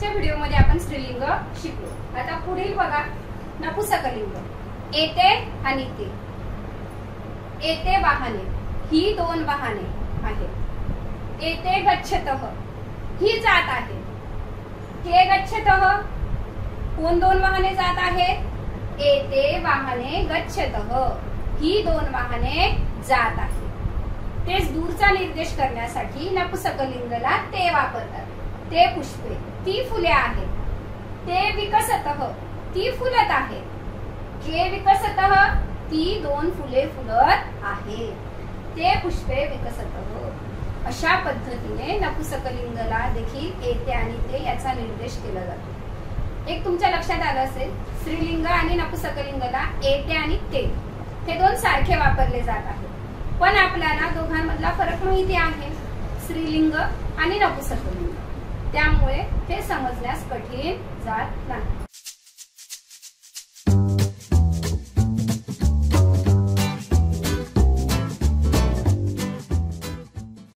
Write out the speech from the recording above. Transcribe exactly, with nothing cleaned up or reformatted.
मागच्या व्हिडिओमध्ये आपण स्त्रीलिंग शिकलो। आता पुढील बघा नपुंसकलिंग। येते आणि ते। येते वाहने ही दोन वाहने आहेत। येते गच्छतः ही जात आहे। ते गच्छतः कोण दोन वाहने जात आहे? येते वाहने गच्छतः ही दोन वाहने जात आहे। तेच दूरचा निर्देश करण्यासाठी नपुंसकलिंगला ते वापरतात। ते पुष्पे ती फुले आहेत। ते विकसतः ती फुलत आहे। ते विकसतः ती दोन फुले फुलत आहेत। ते पुष्पे विकसतः। अशा पद्धतीने नपुंसकलिंगला देखील येते आणि ते याचा निर्देश केला जातो। एक तुमच्या लक्षात आलं असेल स्त्रीलिंग आणि नपुंसकलिंगला येते आणि ते हे दोन सारखे वापरले जात आहेत, पण आपल्याला दोघांमधला फरक माहिती आहे स्त्रीलिंग आणि नपुंसकलिंग, त्यामुळे हे समजण्यास कठीण जात नाही।